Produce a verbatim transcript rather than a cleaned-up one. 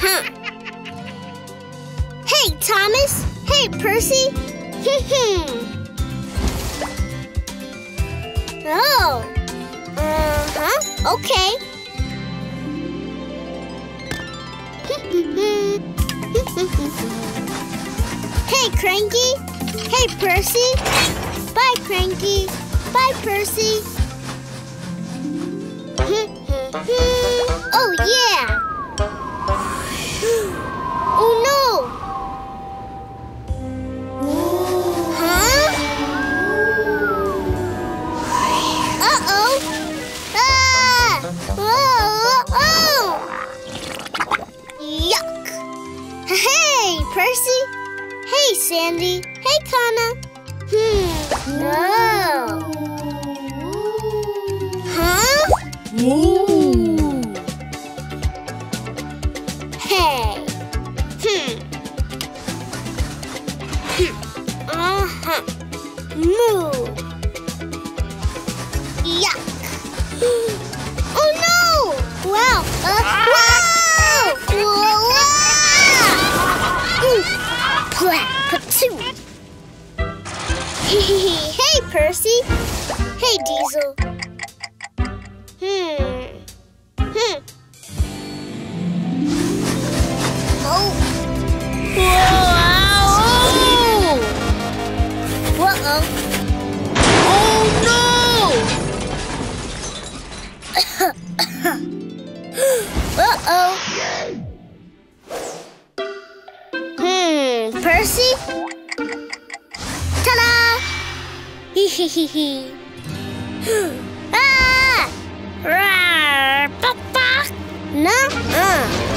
Huh. Hey, Thomas. Hey, Percy. Oh. Uh-huh. Okay. Hey, Cranky. Hey, Percy. Bye, Cranky. Bye, Percy. Oh, yeah. Oh, no. Huh? Uh-oh. Ah! Oh, oh. Yuck. Hey, Percy. Hey, Sandy. Hey, Connor. Hmm. No. Huh? Ooh. Hey. Hmm. Hmm. Uh-huh. Moo. Yuck. Oh, no! Wow. Uh, ah! Whoa! Whoa! Whoa! Plat-patoo. Hey, Percy. Hey, Diesel. Hmm. Hmm. Oh. Whoa. Whoa. Uh-oh. Oh, no. Uh-oh. Hmm. Percy? Ta-da! Hee hee hee hee. Ah! Rawr! Pop-pop! No? Uh.